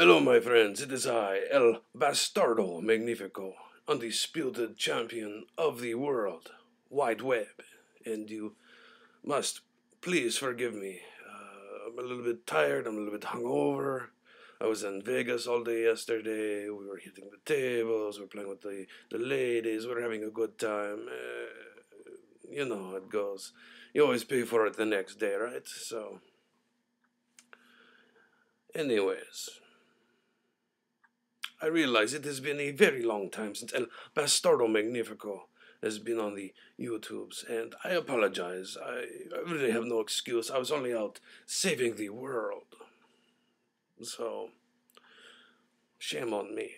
Hello, my friends, it is I, El Bastardo Magnifico, undisputed champion of the world, wide web, and you must please forgive me. I'm a little bit tired, I'm a little bit hungover. I was in Vegas all day yesterday, we were hitting the tables, we were playing with the ladies, we were having a good time. You know how it goes. You always pay for it the next day, right? So, anyways, I realize it has been a very long time since El Bastardo Magnifico has been on the YouTubes, and I apologize. I really have no excuse. I was only out saving the world. So, shame on me.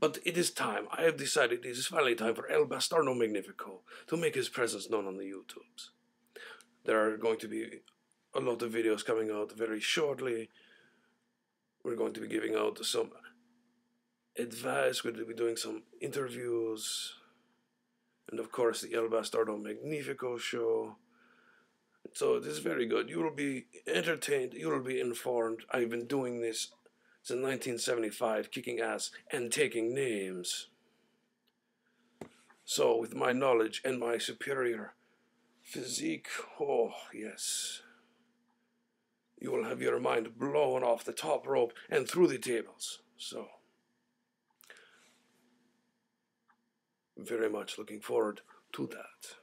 But it is time. I have decided it is finally time for El Bastardo Magnifico to make his presence known on the YouTubes. There are going to be a lot of videos coming out very shortly. We're going to be giving out some advice, we're going to be doing some interviews, and of course the El Bastardo Magnifico show. So it is very good. You will be entertained, you will be informed. I've been doing this since 1975, kicking ass and taking names. So with my knowledge and my superior physique, oh yes, you will have your mind blown off the top rope and through the tables. So, very much looking forward to that.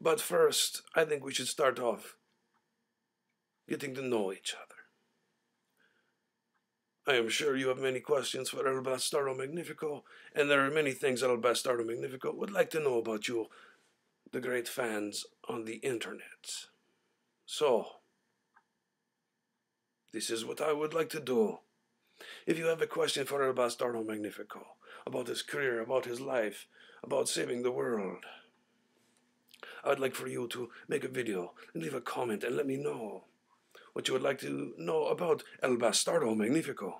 But first, I think we should start off getting to know each other. I am sure you have many questions for El Bastardo Magnifico, and there are many things El Bastardo Magnifico would like to know about you, the great fans on the internet. So, this is what I would like to do. If you have a question for El Bastardo Magnifico, about his career, about his life, about saving the world, I would like for you to make a video and leave a comment and let me know what you would like to know about El Bastardo Magnifico.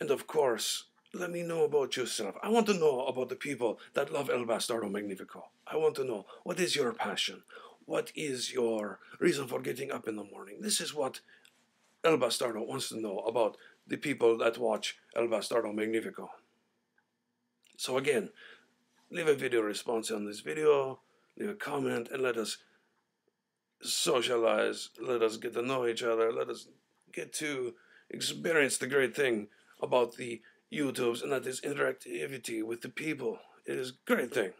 And of course, let me know about yourself. I want to know about the people that love El Bastardo Magnifico. I want to know, what is your passion? What is your reason for getting up in the morning? This is what El Bastardo wants to know about the people that watch El Bastardo Magnifico. So again, leave a video response on this video, leave a comment, and let us socialize, let us get to know each other, let us get to experience the great thing about the YouTubes, and that is interactivity with the people. It is a great thing.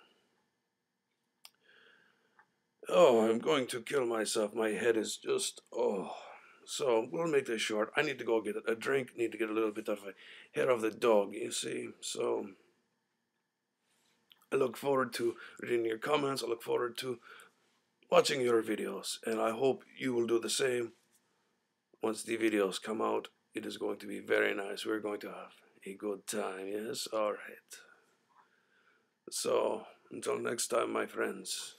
Oh, I'm going to kill myself. My head is just, oh. So, we'll make this short. I need to go get a drink. Need to get a little bit of a hair of the dog, you see. So, I look forward to reading your comments. I look forward to watching your videos. And I hope you will do the same. Once the videos come out, it is going to be very nice. We're going to have a good time, yes? All right. So, until next time, my friends.